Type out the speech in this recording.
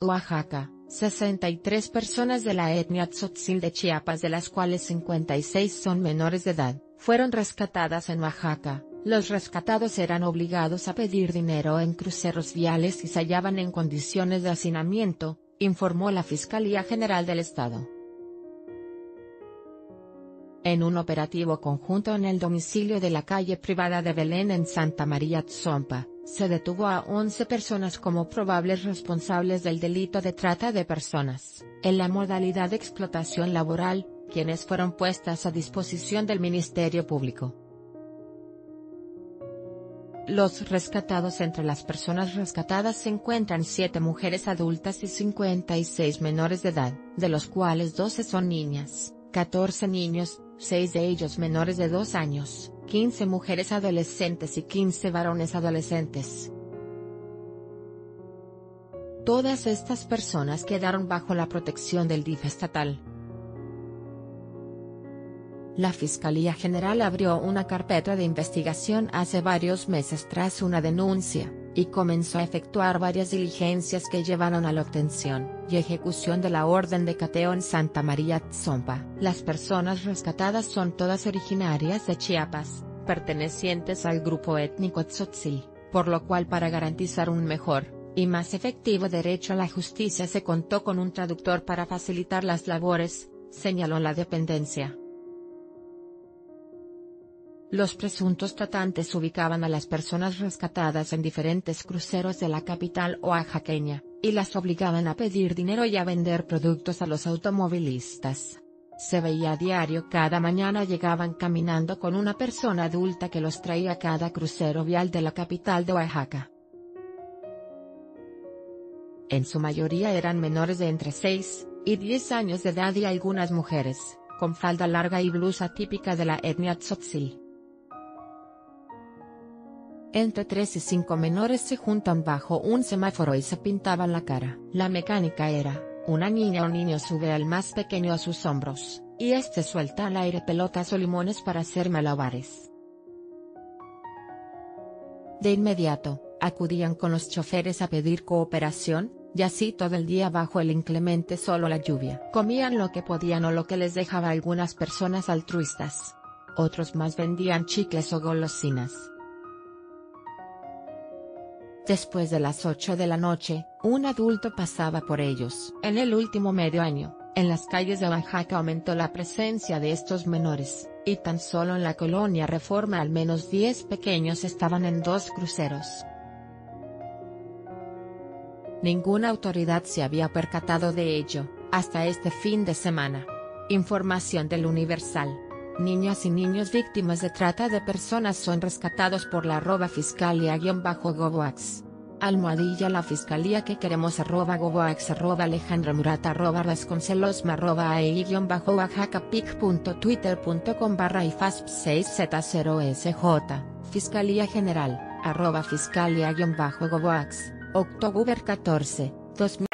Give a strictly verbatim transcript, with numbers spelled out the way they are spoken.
Oaxaca, sesenta y tres personas de la etnia tzotzil de Chiapas, de las cuales cincuenta y seis son menores de edad, fueron rescatadas en Oaxaca. Los rescatados eran obligados a pedir dinero en cruceros viales y se hallaban en condiciones de hacinamiento, informó la Fiscalía General del Estado. En un operativo conjunto en el domicilio de la calle privada de Belén en Santa María Tzompa, se detuvo a once personas como probables responsables del delito de trata de personas, en la modalidad de explotación laboral, quienes fueron puestas a disposición del Ministerio Público. Los rescatados Entre las personas rescatadas se encuentran siete mujeres adultas y cincuenta y seis menores de edad, de los cuales doce son niñas, catorce niños, seis de ellos menores de dos años, quince mujeres adolescentes y quince varones adolescentes. Todas estas personas quedaron bajo la protección del D I F estatal. La Fiscalía General abrió una carpeta de investigación hace varios meses tras una denuncia, y comenzó a efectuar varias diligencias que llevaron a la obtención y ejecución de la orden de cateo en Santa María Tzompa. Las personas rescatadas son todas originarias de Chiapas, pertenecientes al grupo étnico tzotzil, por lo cual, para garantizar un mejor y más efectivo derecho a la justicia, se contó con un traductor para facilitar las labores, señaló la dependencia. Los presuntos tratantes ubicaban a las personas rescatadas en diferentes cruceros de la capital oaxaqueña, y las obligaban a pedir dinero y a vender productos a los automovilistas. Se veía a diario. Cada mañana llegaban caminando con una persona adulta que los traía a cada crucero vial de la capital de Oaxaca. En su mayoría eran menores de entre seis y diez años de edad y algunas mujeres, con falda larga y blusa típica de la etnia tzotzil. Entre tres y cinco menores se juntan bajo un semáforo y se pintaban la cara. La mecánica era: una niña o niño sube al más pequeño a sus hombros, y este suelta al aire pelotas o limones para hacer malabares. De inmediato, acudían con los choferes a pedir cooperación, y así todo el día bajo el inclemente solo la lluvia. Comían lo que podían o lo que les dejaba algunas personas altruistas. Otros más vendían chicles o golosinas. Después de las ocho de la noche, un adulto pasaba por ellos. En el último medio año, en las calles de Oaxaca aumentó la presencia de estos menores, y tan solo en la colonia Reforma al menos diez pequeños estaban en dos cruceros. Ninguna autoridad se había percatado de ello, hasta este fin de semana. Información del Universal. Niñas y niños víctimas de trata de personas son rescatados por la arroba fiscalía-goboax. Almohadilla la fiscalía que queremos arroba goboax arroba Alejandro Murat arroba Rasconcelosma arroba ae-oaxacapic.twitter.com barra ifasp6z0sj, Fiscalía General, arroba fiscalía-goboax, octubre catorce, dos mil.